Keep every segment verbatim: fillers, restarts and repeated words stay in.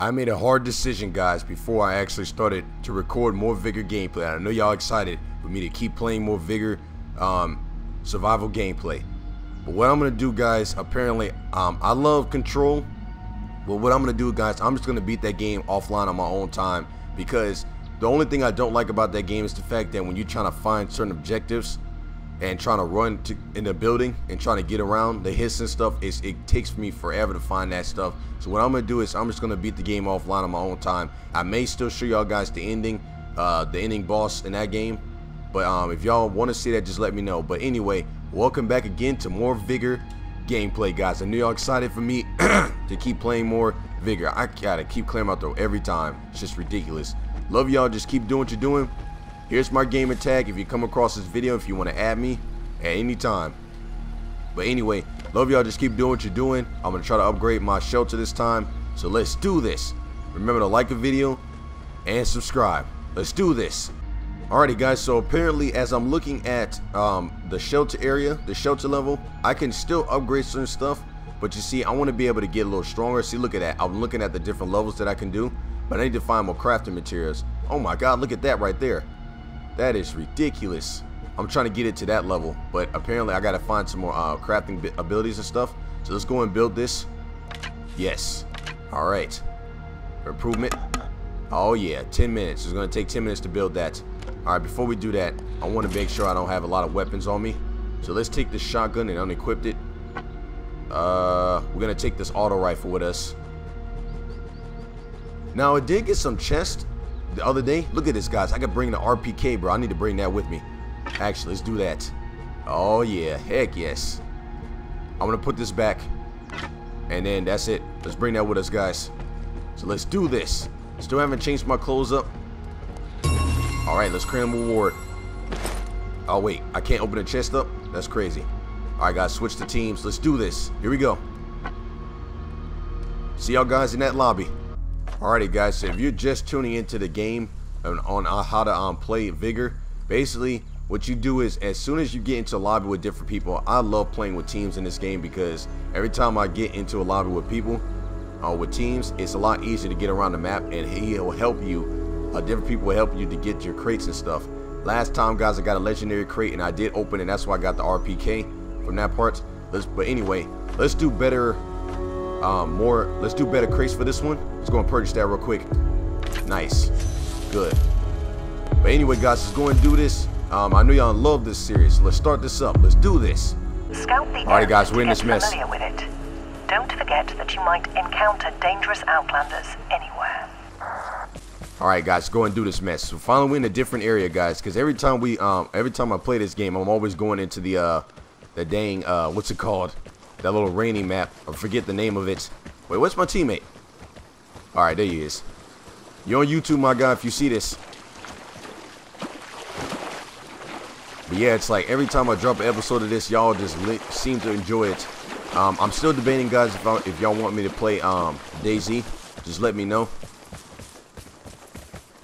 I made a hard decision, guys, before I actually started to record more Vigor gameplay. I know y'all excited for me to keep playing more Vigor um, survival gameplay. But what I'm going to do, guys, apparently, um, I love Control. But what I'm going to do, guys, I'm just going to beat that game offline on my own time. Because the only thing I don't like about that game is the fact that when you're trying to find certain objectives and trying to run to, in the building and trying to get around the hiss and stuff, it's, it takes me forever to find that stuff. So what I'm going to do is I'm just going to beat the game offline on my own time. I may still show y'all guys the ending, uh, the ending boss in that game. But um, if y'all want to see that, just let me know. But anyway, welcome back again to more Vigor gameplay, guys. I know y'all excited for me to keep playing more Vigor. I gotta keep clearing my throat every time. It's just ridiculous. Love y'all. Just keep doing what you're doing. Here's my gamer tag if you come across this video, if you want to add me at any time. But anyway, love y'all. Just keep doing what you're doing. I'm gonna try to upgrade my shelter this time. So let's do this. Remember to like the video and subscribe. Let's do this. Alrighty, guys, so apparently as I'm looking at um, the shelter area, the shelter level, I can still upgrade certain stuff, but you see, I want to be able to get a little stronger. See, look at that. I'm looking at the different levels that I can do, but I need to find more crafting materials. Oh my god, look at that right there. That is ridiculous. I'm trying to get it to that level, but apparently I got to find some more uh, crafting abilities and stuff. So let's go and build this. Yes. Alright. Improvement. Oh yeah, ten minutes. It's going to take ten minutes to build that. Alright, before we do that, I want to make sure I don't have a lot of weapons on me. So let's take this shotgun and unequip it. Uh, we're going to take this auto rifle with us. Now, I did get some chests the other day. Look at this, guys. I could bring the R P K, bro. I need to bring that with me. Actually, let's do that. Oh, yeah. Heck yes. I'm going to put this back. And then that's it. Let's bring that with us, guys. So let's do this. Still haven't changed my clothes up. Alright, let's claim reward. Oh wait, I can't open the chest up? That's crazy. Alright guys, switch the teams. Let's do this. Here we go. See y'all guys in that lobby. Alrighty guys, so if you're just tuning into the game on, on uh, how to um, play Vigor, basically what you do is as soon as you get into a lobby with different people, I love playing with teams in this game because every time I get into a lobby with people, uh, with teams, it's a lot easier to get around the map and he'll help you. Uh, different people will help you to get your crates and stuff. Last time, guys, I got a legendary crate and I did open it. That's why I got the R P K from that part. Let's, but anyway, let's do better, um, more. Let's do better crates for this one. Let's go and purchase that real quick. Nice, good. But anyway, guys, let's go and do this. Um, I know y'all love this series. Let's start this up. Let's do this. Scout the All right, guys, we're in this mess. With it. Don't forget that you might encounter dangerous outlanders anywhere. Alright guys, go and do this mess. So finally we're in a different area, guys, because every time we um every time I play this game, I'm always going into the uh the dang uh what's it called? That little rainy map. I forget the name of it. Wait, what's my teammate? Alright, there he is. You're on YouTube, my guy, if you see this. But yeah, it's like every time I drop an episode of this, y'all just seem to enjoy it. Um I'm still debating, guys, if I, if y'all want me to play um DayZ, just let me know.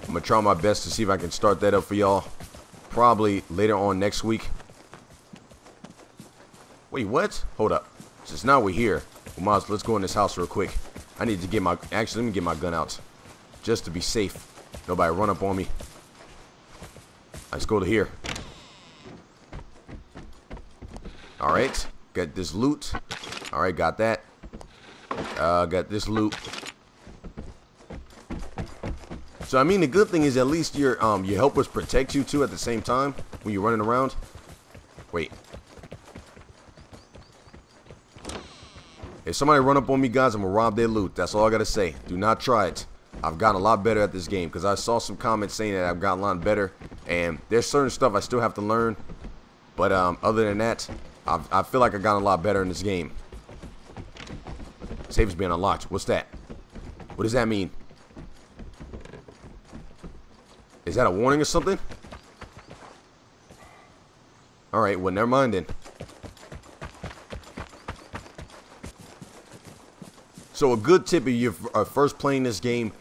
I'm gonna try my best to see if I can start that up for y'all probably later on next week. Wait, what? Hold up. Since now we're here, we might as well, let's go in this house real quick. I need to get my, actually let me get my gun out just to be safe. Nobody run up on me. Let's go to here. Alright, got this loot. Alright, got that. Uh, got this loot. So I mean, the good thing is at least your um your helpers protect you too at the same time when you're running around. Wait, if somebody run up on me, guys, I'm gonna rob their loot. That's all I gotta say. Do not try it. I've gotten a lot better at this game because I saw some comments saying that I've gotten a lot better, and there's certain stuff I still have to learn. But um, other than that, I've, I feel like I've gotten a lot better in this game. Safe is being unlocked. What's that? What does that mean? Is that a warning or something? Alright, well, never mind then. So a good tip if you're first playing this game,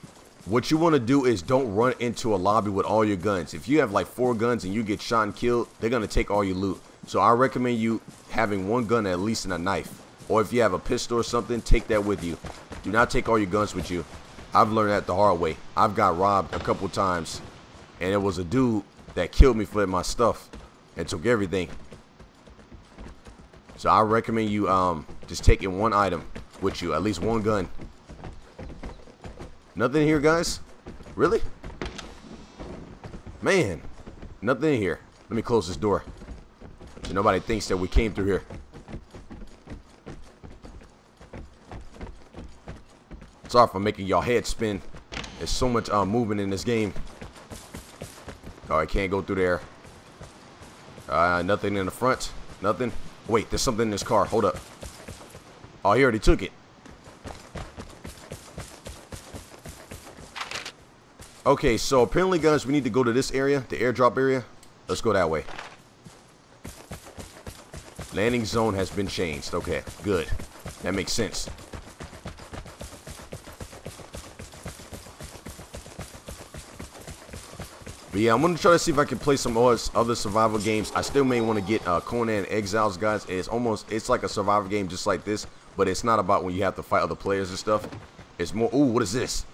what you want to do is don't run into a lobby with all your guns. If you have like four guns and you get shot and killed, they're going to take all your loot. So I recommend you having one gun at least and a knife. Or if you have a pistol or something, take that with you. Do not take all your guns with you. I've learned that the hard way. I've got robbed a couple times, and it was a dude that killed me for my stuff and took everything. So I recommend you um, just taking one item with you, at least one gun. Nothing in here, guys? Really? Man, nothing in here. Let me close this door so nobody thinks that we came through here. Sorry for making y'all head spin. There's so much uh, movement in this game. Oh, I can't go through there. Uh, nothing in the front. Nothing. Wait, there's something in this car. Hold up. Oh, he already took it. Okay, so apparently, guys, we need to go to this area, the airdrop area. Let's go that way. Landing zone has been changed. Okay, good. That makes sense. But yeah, I'm going to try to see if I can play some other survival games. I still may want to get uh, Conan Exiles, guys. It's almost, it's like a survival game just like this, but it's not about when you have to fight other players and stuff. It's more, ooh, what is this?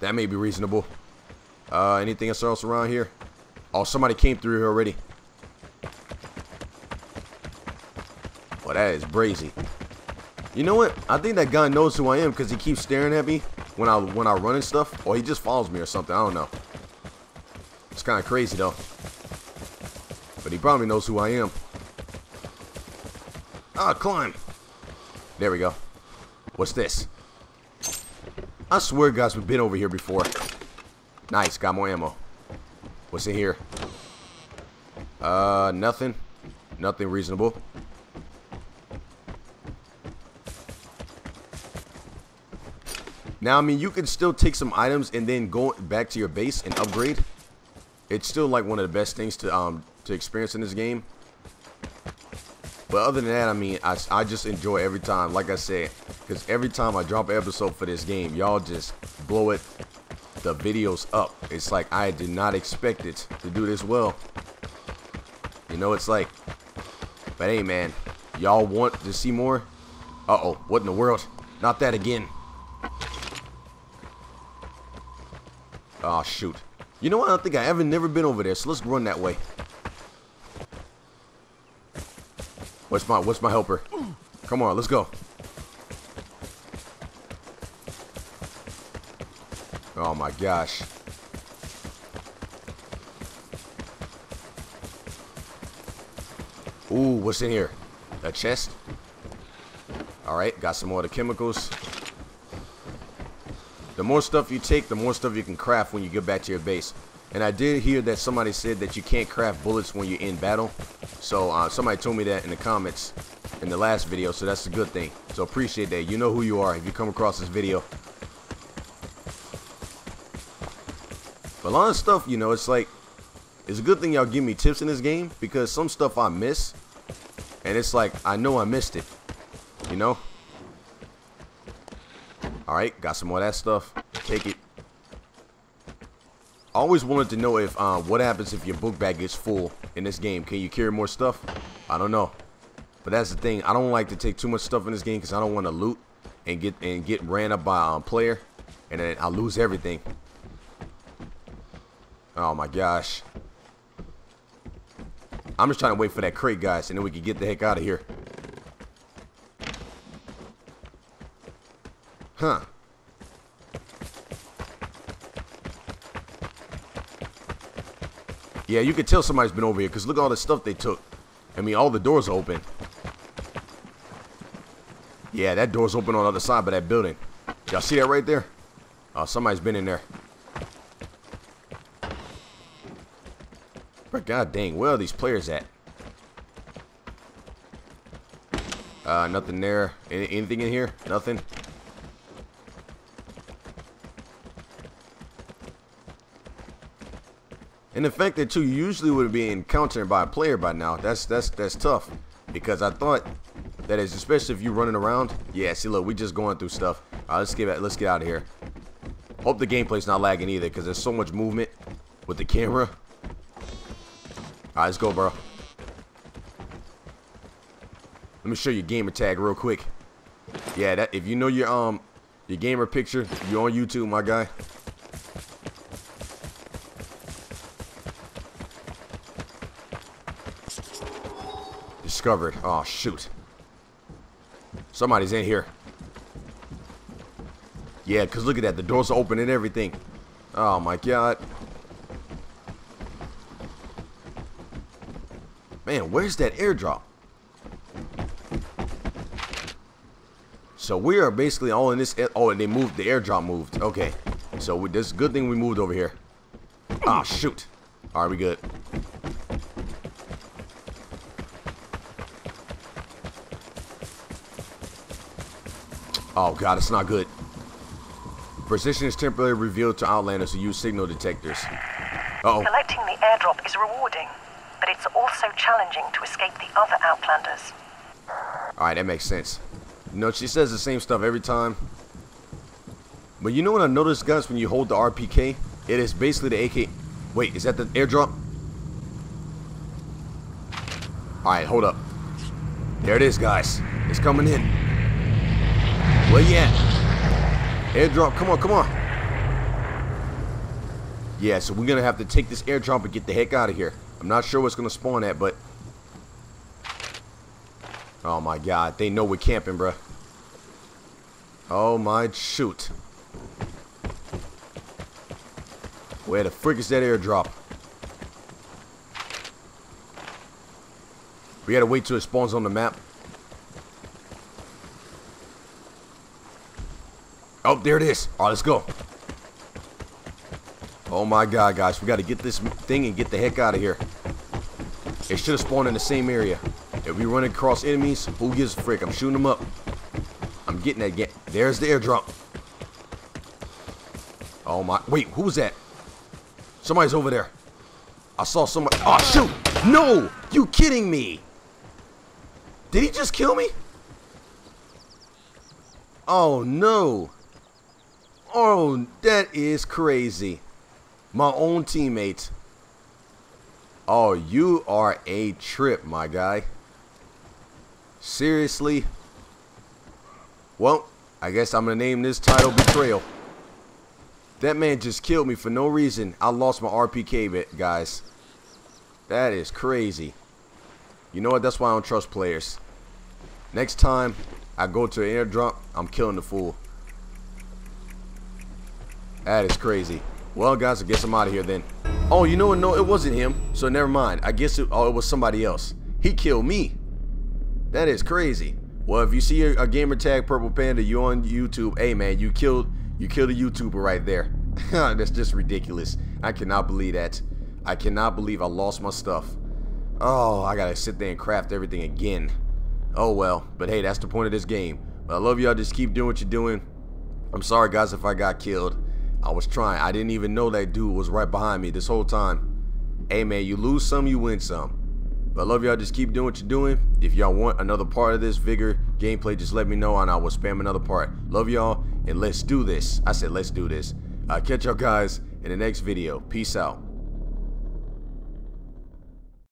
That may be reasonable. Uh, anything else around here? Oh, somebody came through here already. Well, that is brazy. You know what? I think that guy knows who I am because he keeps staring at me when I, when I run and stuff. Or he just follows me or something. I don't know. It's kind of crazy though, but he probably knows who I am. Ah, climb. There we go. What's this? I swear, guys, we've been over here before. Nice, got more ammo. What's in here? Uh, nothing. Nothing reasonable. Now, I mean, you can still take some items and then go back to your base and upgrade. It's still like one of the best things to um to experience in this game. But other than that, I mean, I, I just enjoy every time, like I said, because every time I drop an episode for this game, y'all just blow it, the videos up. It's like I did not expect it to do this well. You know, it's like, but hey, man, y'all want to see more? Uh-oh, what in the world? Not that again. Oh, shoot. You know what? I don't think I haven't never been over there, so let's run that way. What's my what's my helper? Come on, let's go. Oh my gosh. Ooh, what's in here? A chest? Alright, got some more of the chemicals. The more stuff you take, the more stuff you can craft when you get back to your base. And I did hear that somebody said that you can't craft bullets when you're in battle. So uh, somebody told me that in the comments in the last video, so that's a good thing. So appreciate that. You know who you are if you come across this video. But a lot of stuff, you know, it's like, it's a good thing y'all give me tips in this game because some stuff I miss. And it's like, I know I missed it, you know? Alright, got some more of that stuff. Take it. I always wanted to know if uh, what happens if your book bag gets full in this game. Can you carry more stuff? I don't know. But that's the thing. I don't like to take too much stuff in this game because I don't want to loot and get and get ran up by a um, player. And then I lose everything. Oh my gosh. I'm just trying to wait for that crate, guys. And then we can get the heck out of here. Huh. Yeah, you can tell somebody's been over here because look at all the stuff they took. I mean, all the doors are open. Yeah, that door's open on the other side of that building. Y'all see that right there? Oh, somebody's been in there. But god dang, where are these players at? Uh, nothing there. Any anything in here? Nothing. And the fact that you usually would be encountered by a player by now, that's that's that's tough. Because I thought that is, especially if you're running around. Yeah, see, look, we just going through stuff. All right, let's get let's get out of here. Hope the gameplay's not lagging either, because there's so much movement with the camera. All right, let's go, bro. Let me show you gamer tag real quick. Yeah, that if you know your um Your gamer picture, you're on YouTube, my guy. Discovered. Oh, shoot. Somebody's in here. Yeah, because look at that. The doors are open and everything. Oh, my God. Man, where's that airdrop? So we are basically all in this. Oh, and they moved. The airdrop moved. Okay. So with this, good thing we moved over here. Ah, shoot. All right, we good. Oh, God, it's not good. Position is temporarily revealed to Outlanders who use signal detectors. Uh-oh. Collecting the airdrop is rewarding, but it's also challenging to escape the other Outlanders. Alright, that makes sense. You know, she says the same stuff every time. But you know what I noticed, guys, when you hold the R P K? It is basically the A K... Wait, is that the airdrop? Alright, hold up. There it is, guys. It's coming in. Where you at? Airdrop, come on, come on. Yeah, so we're gonna have to take this airdrop and get the heck out of here. I'm not sure what's gonna spawn at, but oh my God, they know we're camping, bruh. Oh my shoot. Where the frick is that airdrop? We gotta wait till it spawns on the map. Oh, there it is. All right, let's go. Oh my God, guys, we got to get this thing and get the heck out of here. It should have spawned in the same area. If we run across enemies, who gives a frick? I'm shooting them up. I'm getting that. Get There's the airdrop. Oh my. Wait, who's that? Somebody's over there. I saw somebody. Oh shoot! No, you kidding me? Did he just kill me? Oh no. Oh, that is crazy. My own teammate. Oh, you are a trip, my guy. Seriously? Well, I guess I'm going to name this title Betrayal. That man just killed me for no reason. I lost my R P K bit, guys. That is crazy. You know what? That's why I don't trust players. Next time I go to an airdrop, I'm killing the fool. That is crazy. Well, guys, I guess I'm out of here then. Oh, you know what? No, it wasn't him. So never mind. I guess it, oh, it was somebody else. He killed me. That is crazy. Well, if you see a, a gamer tag Purple Panda, you on YouTube. Hey, man, you killed you killed a YouTuber right there. That's just ridiculous. I cannot believe that. I cannot believe I lost my stuff. Oh, I gotta sit there and craft everything again. Oh well, but hey, that's the point of this game. But I love y'all. Just keep doing what you're doing. I'm sorry, guys, if I got killed. I was trying. I didn't even know that dude was right behind me this whole time. Hey man, you lose some, you win some. But I love y'all. Just keep doing what you're doing. If y'all want another part of this Vigor gameplay, just let me know and I will spam another part. Love y'all and let's do this. I said let's do this. I'll catch y'all guys in the next video. Peace out.